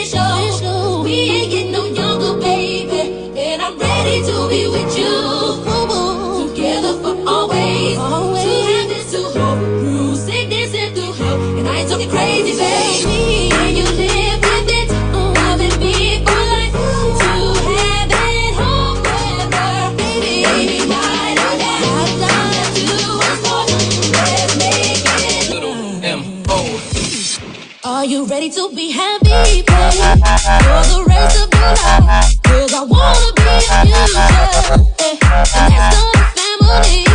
official. We ain't getting no younger, baby. And I'm ready to be with you. Together for always. To heaven, to hope. Through sickness and through hope. And I ain't talking crazy, baby. Can you live with it? Loving me for life. To heaven, home forever. Baby, I know that. That you was born. Let's make it. Little M.O. Are you ready to be happy? For the rest of your life, 'cause I wanna be a future, and that's not a family. I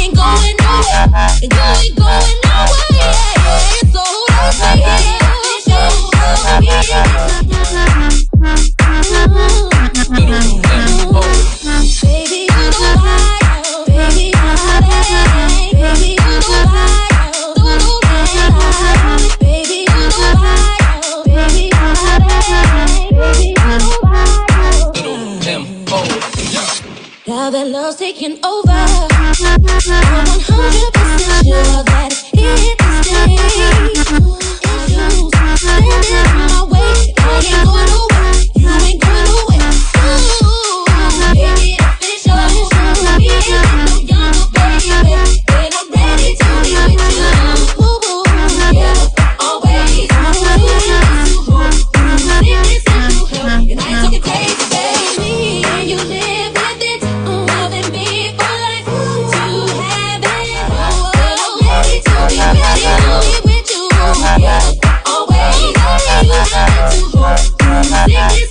ain't going nowhere, and you ain't going nowhere. So let's make it official. Love me, baby, you know I, baby, you know that, baby, you know I, don't know that, baby, you know I. Now that love's taking over, I'm 100% sure that it stays. If you stand in my way, I ain't going nowhere. You ain't going nowhere. Ooh, make it official. We ain't getting no younger, baby. And I'm ready to be with you. Ooh, together for always. To heaven, to hope. Through sickness and through health. And I ain't talking crazy, baby. Can you live with it? Always, you got to hold.